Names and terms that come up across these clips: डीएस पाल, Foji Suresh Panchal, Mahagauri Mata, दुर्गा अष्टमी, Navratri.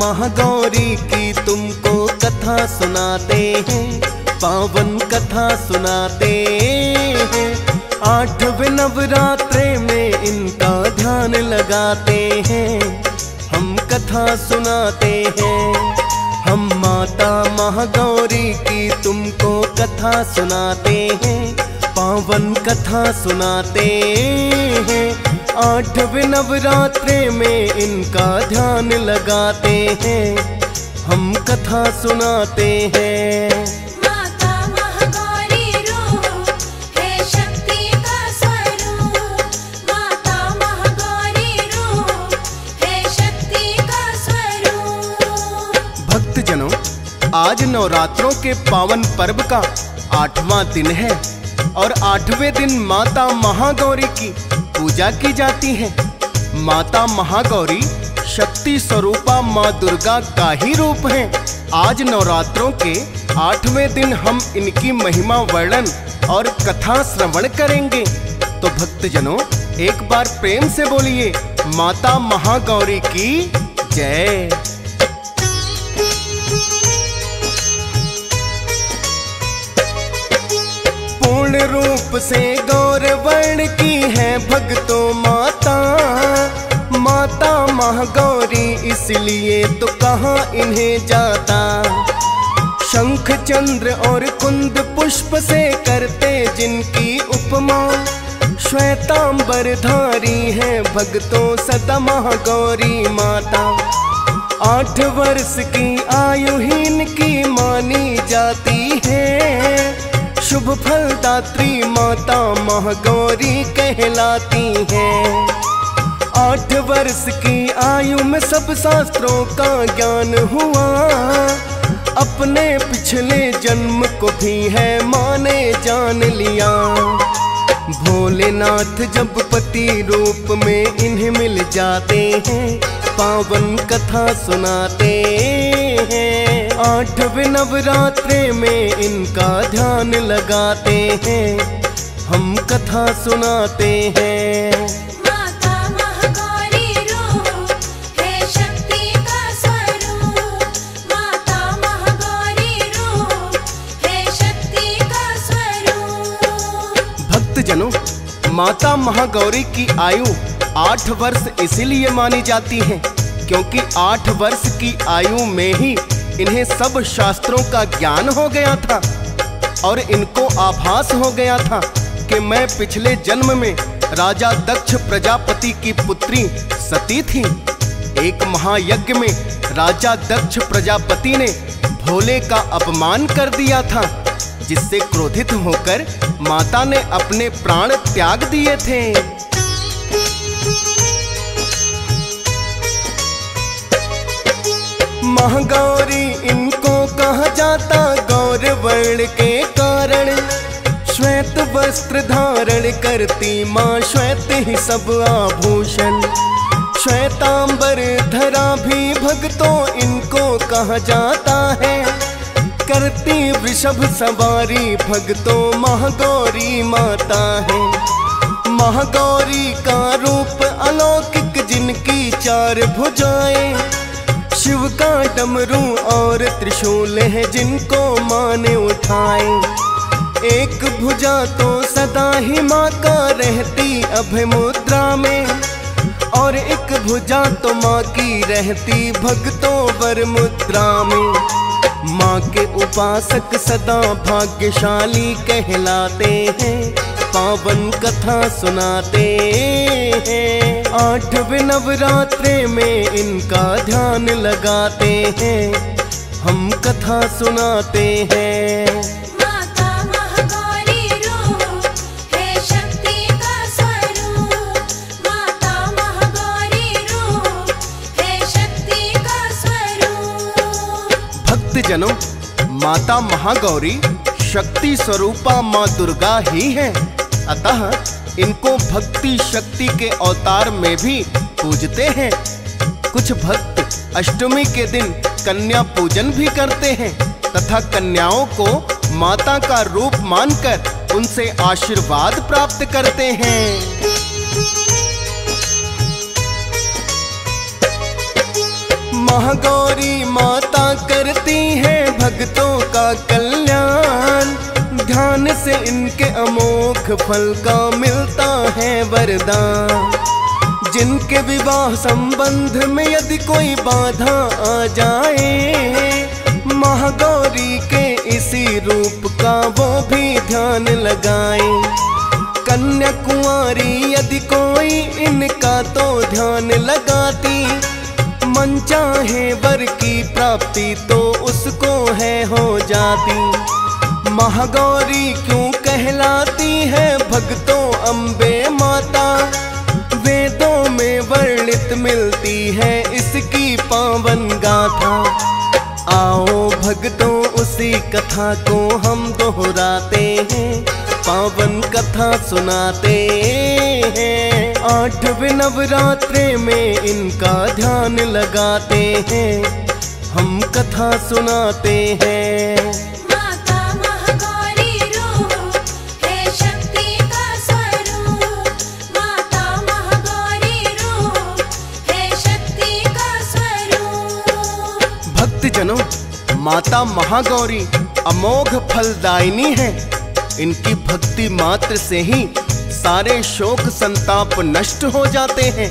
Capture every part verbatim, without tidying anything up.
महागौरी की तुमको कथा सुनाते हैं, पावन कथा सुनाते हैं। आठवें नवरात्रे में इनका ध्यान लगाते हैं, हम कथा सुनाते हैं। हम माता महागौरी की तुमको कथा सुनाते हैं, पावन कथा सुनाते हैं। आठवें नवरात्रे में इनका ध्यान लगाते हैं, हम कथा सुनाते हैं। आज नवरात्रों के पावन पर्व का आठवां दिन है और आठवें दिन माता महागौरी की पूजा की जाती है। माता महागौरी शक्ति स्वरूपा माँ दुर्गा का ही रूप है। आज नवरात्रों के आठवें दिन हम इनकी महिमा वर्णन और कथा श्रवण करेंगे। तो भक्तजनों एक बार प्रेम से बोलिए माता महागौरी की जय। रूप से गौर वर्ण की है भक्तों माता, माता महागौरी इसलिए तो कहाँ इन्हें जाता। शंख चंद्र और कुंद पुष्प से करते जिनकी उपमा, श्वेतांबर धारी है भक्तों सदा महागौरी माता। आठ वर्ष की आयुहीन की मानी जाती है, शुभ फलदात्री माता महागौरी कहलाती है। आठ वर्ष की आयु में सब शास्त्रों का ज्ञान हुआ, अपने पिछले जन्म को भी है माने जान लिया। भोलेनाथ जब पति रूप में इन्हें मिल जाते हैं, पावन कथा सुनाते हैं। आठवें नवरात्रे में इनका ध्यान लगाते हैं, हम कथा सुनाते हैं। माता महागौरी रूप है शक्ति का स्वरूप, माता महागौरी रूप है शक्ति का स्वरूप। भक्तजनों माता महागौरी की आयु आठ वर्ष इसीलिए मानी जाती है क्योंकि आठ वर्ष की आयु में ही इन्हें सब शास्त्रों का ज्ञान हो गया था और इनको आभास हो गया था कि मैं पिछले जन्म में राजा दक्ष प्रजापति की पुत्री सती थी। एक महायज्ञ में राजा दक्ष प्रजापति ने भोले का अपमान कर दिया था, जिससे क्रोधित होकर माता ने अपने प्राण त्याग दिए थे। महागौरी इनको कहा जाता गौर वर्ण के कारण, श्वेत वस्त्र धारण करती माँ श्वेत ही सब आभूषण। श्वेतांबर धरा भी भक्तों इनको कहा जाता है, करती वृषभ सवारी भक्तों महागौरी माता है। महागौरी का रूप अलौकिक जिनकी चार भुजाएं, शिव का डमरू और त्रिशूल है जिनको माँ ने उठाए। एक भुजा तो सदा ही माँ का रहती अभिमुद्रा में और एक भुजा तो माँ की रहती भक्तों वर मुद्रा में। माँ के उपासक सदा भाग्यशाली कहलाते हैं, पावन कथा सुनाते हैं। आठवें नवरात्रे में इनका ध्यान लगाते हैं, हम कथा सुनाते हैं। माता महागौरी रूप है शक्ति का स्वरूप, माता महागौरी रूप है शक्ति का स्वरूप। भक्तजनों माता महागौरी शक्ति स्वरूपा माँ दुर्गा ही है, अतः इनको भक्ति शक्ति के अवतार में भी पूजते हैं। कुछ भक्त अष्टमी के दिन कन्या पूजन भी करते हैं तथा कन्याओं को माता का रूप मानकर उनसे आशीर्वाद प्राप्त करते हैं। महागौरी माता करती है भक्तों का कल्याण, ध्यान से इनके अमोघ फल का मिलता है वरदान। जिनके विवाह संबंध में यदि कोई बाधा आ जाए, महागौरी के इसी रूप का वो भी ध्यान लगाए। कन्या कुंवारी यदि कोई इनका तो ध्यान लगाती, मन चाहे वर की प्राप्ति तो उसको है हो जाती। महागौरी क्यों कहलाती है भक्तों अम्बे माता, वेदों में वर्णित मिलती है इसकी पावन गाथा। आओ भक्तों उसी कथा को हम दोहराते हैं, पावन कथा सुनाते हैं। आठवें नवरात्रे में इनका ध्यान लगाते हैं, हम कथा सुनाते हैं। माता महागौरी रूप है शक्ति का स्वरूप, माता महागौरी रूप है शक्ति का स्वरूप। भक्त जनों, माता महागौरी अमोघ फलदायिनी है। इनकी भक्ति मात्र से ही सारे शोक संताप नष्ट हो जाते हैं।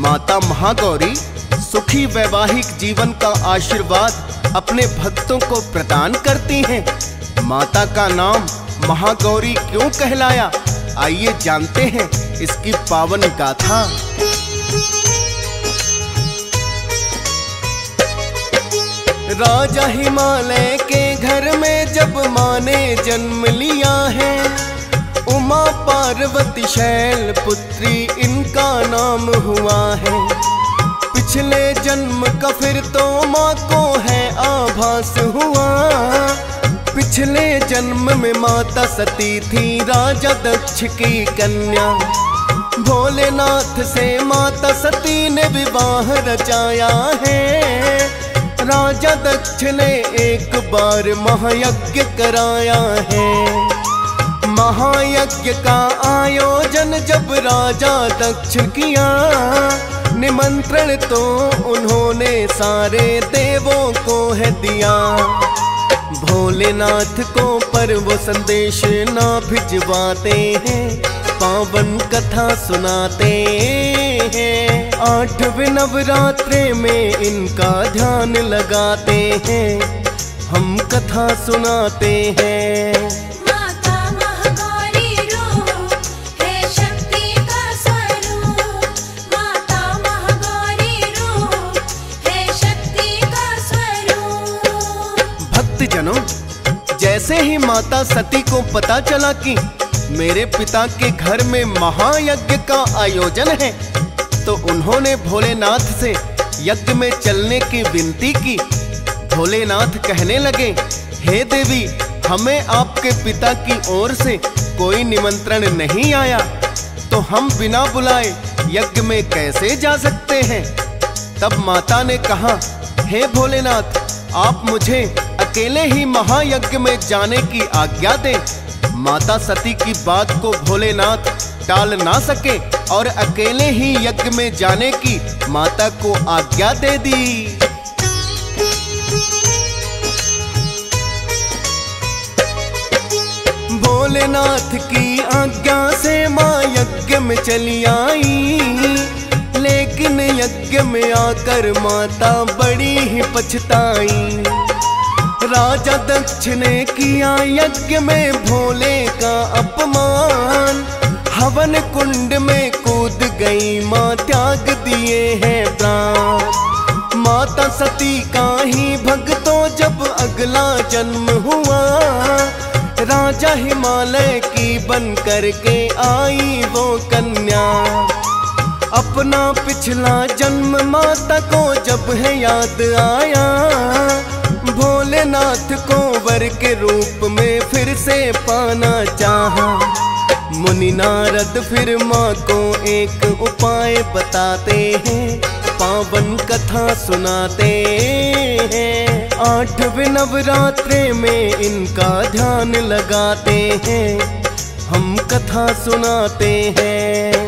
माता महागौरी सुखी वैवाहिक जीवन का आशीर्वाद अपने भक्तों को प्रदान करती हैं। माता का नाम महागौरी क्यों कहलाया, आइए जानते हैं इसकी पावन गाथा। राजा हिमालय के घर में जब माँ ने जन्म लिया है, उमा पार्वती शैल पुत्री इनका नाम हुआ है। पिछले जन्म का फिर तो माँ को है आभास हुआ, पिछले जन्म में माता सती थी राजा दक्ष की कन्या। भोलेनाथ से माता सती ने विवाह रचाया है, राजा दक्ष ने एक बार महायज्ञ कराया है। महायज्ञ का आयोजन जब राजा दक्ष किया, निमंत्रण तो उन्होंने सारे देवों को है दिया। भोलेनाथ को पर वो संदेश ना भिजवाते हैं, पावन कथा सुनाते हैं। आठवें नवरात्रे में इनका ध्यान लगाते हैं, हम कथा सुनाते हैं। माता महागौरी रूप है शक्ति का स्वरूप, माता महागौरी रूप है शक्ति का स्वरूप। भक्त जनों, जैसे ही माता सती को पता चला कि मेरे पिता के घर में महायज्ञ का आयोजन है, तो उन्होंने भोलेनाथ से यज्ञ में चलने की विनती की। भोलेनाथ कहने लगे, हे देवी, हमें आपके पिता की ओर से कोई निमंत्रण नहीं आया, तो हम बिना बुलाए यज्ञ में कैसे जा सकते हैं। तब माता ने कहा, हे भोलेनाथ, आप मुझे अकेले ही महायज्ञ में जाने की आज्ञा दें। माता सती की बात को भोलेनाथ टाल ना सके और अकेले ही यज्ञ में जाने की माता को आज्ञा दे दी। भोलेनाथ की आज्ञा से माँ यज्ञ में चली आई, लेकिन यज्ञ में आकर माता बड़ी ही पछताई। राजा दक्ष ने किया यज्ञ में भोले का अपमान, हवन कुंड में कूद गई माँ, त्याग दिए हैं प्राण। माता सती का ही भक्तों जब अगला जन्म हुआ, राजा हिमालय की बन करके आई वो कन्या। अपना पिछला जन्म माता को जब है याद आया, भोलेनाथ को वर के रूप में फिर से पाना चाहा। मुनि नारद फिर माँ को एक उपाय बताते हैं, पावन कथा सुनाते हैं। आठवें नवरात्रे में इनका ध्यान लगाते हैं, हम कथा सुनाते हैं।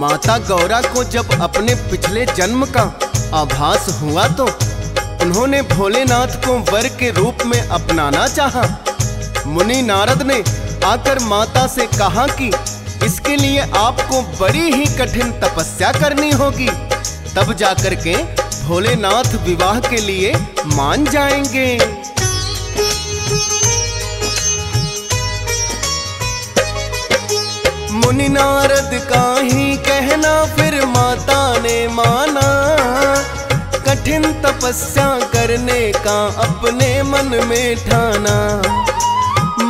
माता गौरा को जब अपने पिछले जन्म का आभास हुआ तो उन्होंने भोलेनाथ को वर के रूप में अपनाना चाहा। मुनि नारद ने आकर माता से कहा कि इसके लिए आपको बड़ी ही कठिन तपस्या करनी होगी, तब जाकर के भोलेनाथ विवाह के लिए मान जाएंगे। मुनि नारद का ही कहना फिर माता ने माना, कठिन तपस्या करने का अपने मन में ठाना।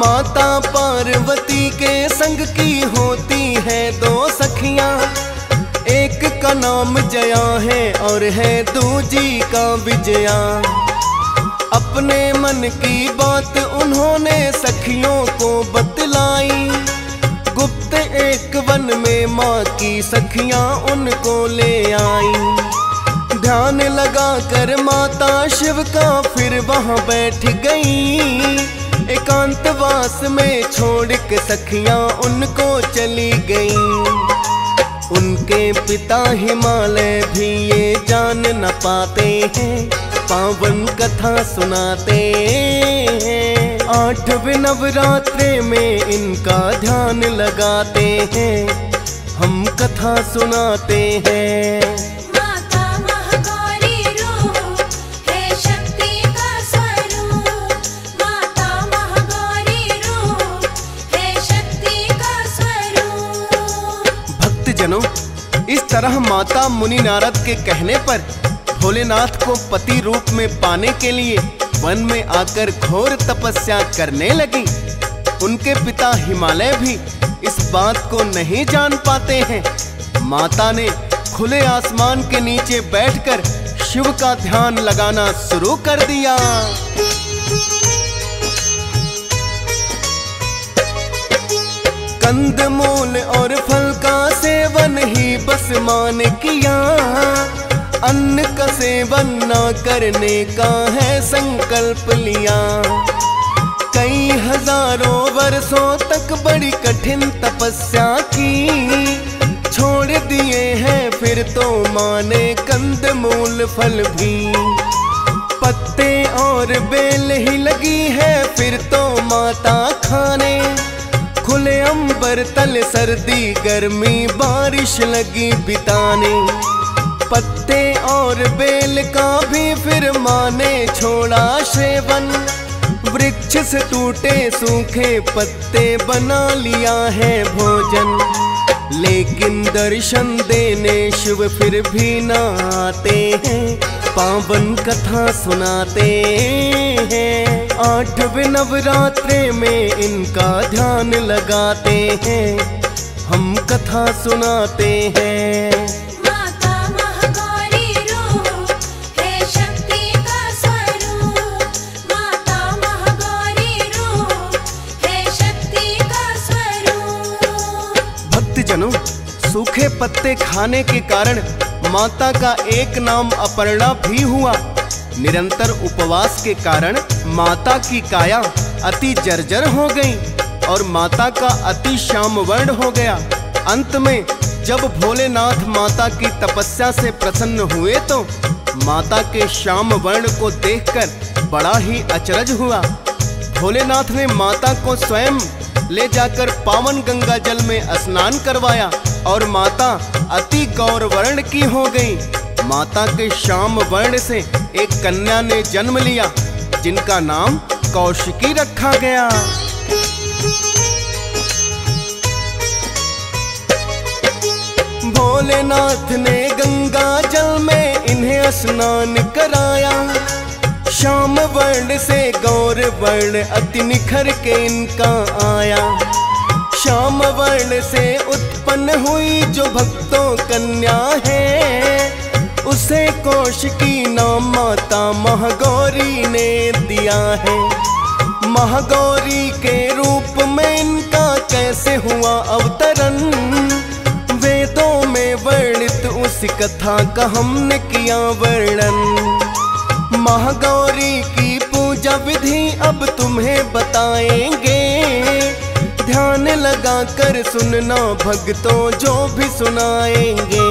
माता पार्वती के संग की होती है दो सखियां, एक का नाम जया है और है दूजी का विजया। अपने मन की बात उन्होंने सखियों को बतलाई, गुप्त एक वन में माँ की सखियां उनको ले आई। ध्यान लगा कर माता शिव का फिर वहाँ बैठ गई, एकांतवास में छोड़ के सखियाँ उनको चली गई। उनके पिता हिमालय भी ये जान न पाते हैं, पावन कथा सुनाते हैं। आठवें नवरात्रे में इनका ध्यान लगाते हैं, हम कथा सुनाते हैं। इस तरह माता मुनि नारद के कहने पर भोलेनाथ को पति रूप में पाने के लिए वन में आकर घोर तपस्या करने लगी। उनके पिता हिमालय भी इस बात को नहीं जान पाते हैं। माता ने खुले आसमान के नीचे बैठकर शिव का ध्यान लगाना शुरू कर दिया। कंदमूल और फल का सेवन ही बस मान किया, अन्न का सेवन ना करने का है संकल्प लिया। कई हजारों वर्षों तक बड़ी कठिन तपस्या की, छोड़ दिए हैं फिर तो माने कंदमूल फल भी। पत्ते और बेल ही लगी है फिर तो माता खाने, खुले अंबर तल सर्दी गर्मी बारिश लगी बिताने। पत्ते और बेल का भी फिर माने छोड़ा सेवन, वृक्ष से टूटे सूखे पत्ते बना लिया है भोजन। लेकिन दर्शन देने शिव फिर भी ना आते हैं, पावन कथा सुनाते हैं। आठवें नवरात्रे में इनका ध्यान लगाते हैं, हम कथा सुनाते हैं। माता महागौरी रूप है शक्ति का स्वरूप, माता महागौरी रूप है शक्ति का स्वरूप। भक्तजनों, सूखे पत्ते खाने के कारण माता का एक नाम अपर्णा भी हुआ। निरंतर उपवास के कारण माता की काया अति जर्जर हो गई और माता का अति श्याम वर्ण हो गया। अंत में जब भोलेनाथ माता की तपस्या से प्रसन्न हुए तो माता के श्याम वर्ण को देखकर बड़ा ही अचरज हुआ। भोलेनाथ ने माता को स्वयं ले जाकर पावन गंगा जल में स्नान करवाया और माता अति गौर वर्ण की हो गई। माता के श्याम वर्ण से एक कन्या ने जन्म लिया, जिनका नाम कौशिकी रखा गया। भोलेनाथ ने गंगा जल में इन्हें स्नान कराया, श्याम वर्ण से गौर वर्ण अति निखर के इनका आया। श्याम वर्ण से उत्पन्न हुई जो भक्तों कन्या है, उसे कौशिकी नाम माता महागौरी ने दिया है। महागौरी के रूप में इनका कैसे हुआ अवतरण, वेदों में वर्णित उस कथा का हमने किया वर्णन। महागौरी की पूजा विधि अब तुम्हें बताएंगे, ध्यान लगा कर सुनना भक्तों जो भी सुनाएंगे।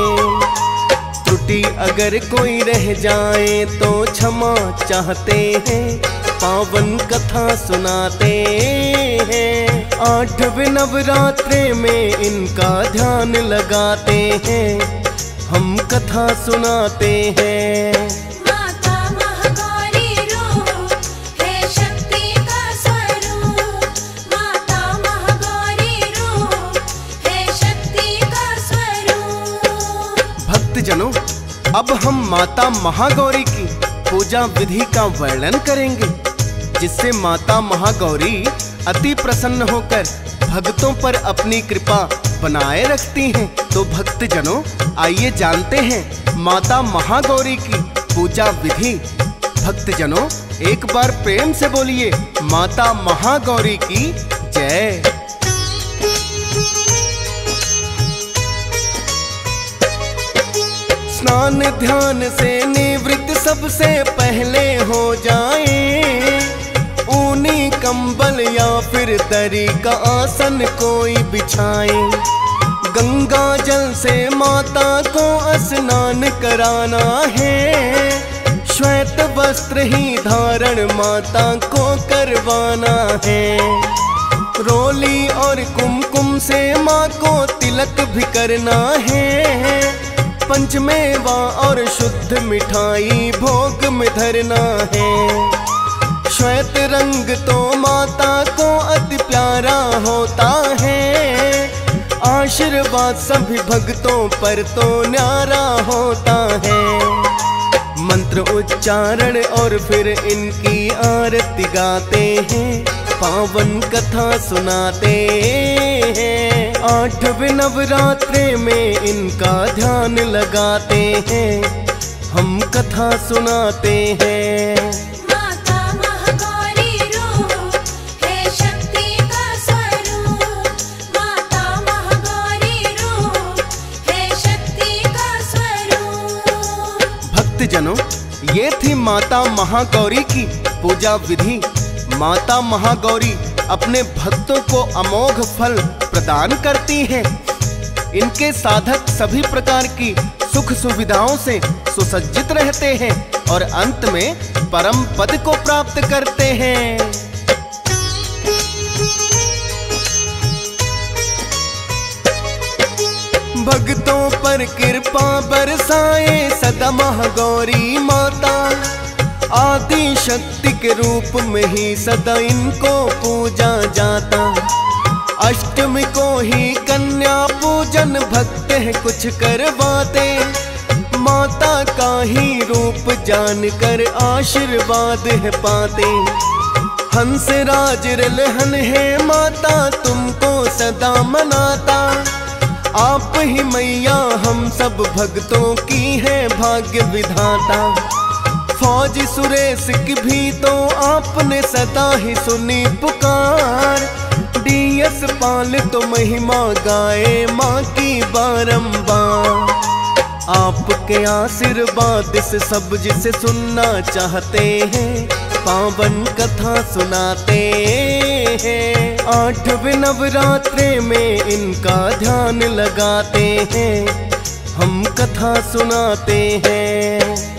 त्रुटि अगर कोई रह जाए तो क्षमा चाहते हैं, पावन कथा सुनाते हैं। आठवें नवरात्रे में इनका ध्यान लगाते हैं, हम कथा सुनाते हैं। जनों, अब हम माता महागौरी की पूजा विधि का वर्णन करेंगे, जिससे माता महागौरी अति प्रसन्न होकर भक्तों पर अपनी कृपा बनाए रखती हैं। तो भक्त जनों, आइए जानते हैं माता महागौरी की पूजा विधि। भक्त जनों, एक बार प्रेम से बोलिए माता महागौरी की जय। स्नान ध्यान से निवृत्त सबसे पहले हो जाए, ऊनी कंबल या फिर दरी का आसन कोई बिछाए। गंगा जल से माता को स्नान कराना है, श्वेत वस्त्र ही धारण माता को करवाना है। रोली और कुमकुम से माँ को तिलक भी करना है। पंचमेवा और शुद्ध मिठाई भोग में धरना है। श्वेत रंग तो माता को अति प्यारा होता है, आशीर्वाद सभी भक्तों पर तो न्यारा होता है। मंत्र उच्चारण और फिर इनकी आरती गाते हैं, पावन कथा सुनाते हैं। आठवें नवरात्रे में इनका ध्यान लगाते हैं, हम कथा सुनाते हैं। माता महागौरी रूप है शक्ति का स्वरूप, माता महागौरी रूप है शक्ति का स्वरूप। भक्त जनों, ये थी माता महागौरी की पूजा विधि। माता महागौरी अपने भक्तों को अमोघ फल प्रदान करती है। इनके साधक सभी प्रकार की सुख सुविधाओं से सुसज्जित रहते हैं और अंत में परम पद को प्राप्त करते हैं। भक्तों पर कृपा बरसाए सदा महागौरी माता, आदि शक्ति के रूप में ही सदा इनको पूजा जाता। अष्टमी को ही कन्या पूजन भक्त है कुछ करवाते, माता का ही रूप जानकर आशीर्वाद है पाते। हंस राज रहन है माता तुमको सदा मनाता, आप ही मैया हम सब भक्तों की है भाग्य विधाता। फौजी सुरेश की भी तो आपने सदा ही सुनी पुकार, डीएस पाल तो महिमा गाए माँ की बारंबार। आपके आशीर्वाद से सब जिसे सुनना चाहते हैं, पावन कथा सुनाते हैं। आठवें नवरात्रे में इनका ध्यान लगाते हैं, हम कथा सुनाते हैं।